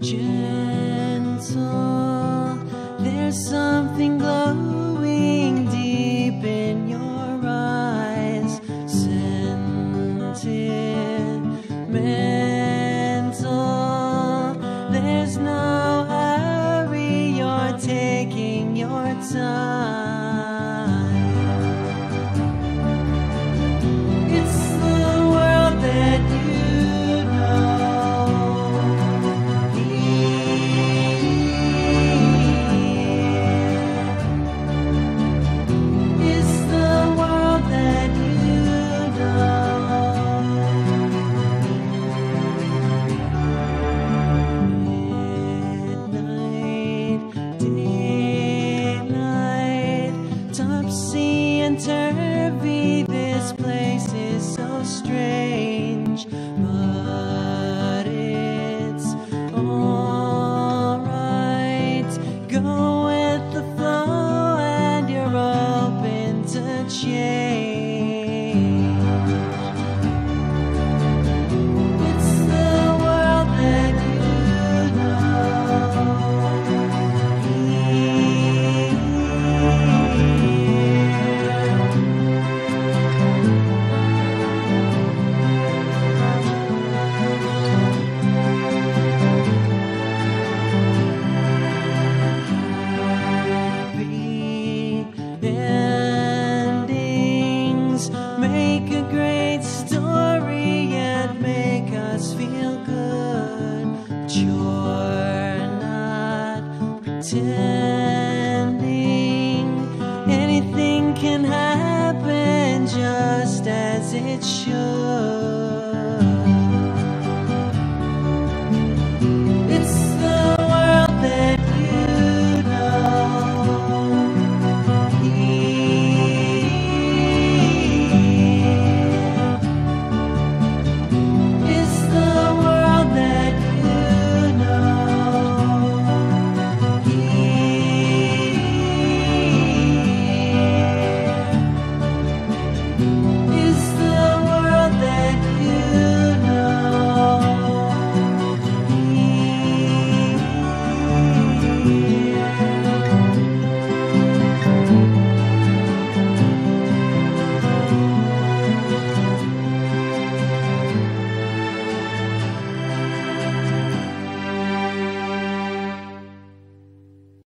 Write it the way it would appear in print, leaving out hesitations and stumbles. gentle. There's something glowing deep in your eyes, sentimental. There's no hurry, you're taking your time. It's the world that you know. Topsy-turvy, this place is so strange, but it's all right. Go with the flow and you're open to change. It's the world that you know. Make a great story and make us feel good, but you're not pretending. Anything can happen just as it should.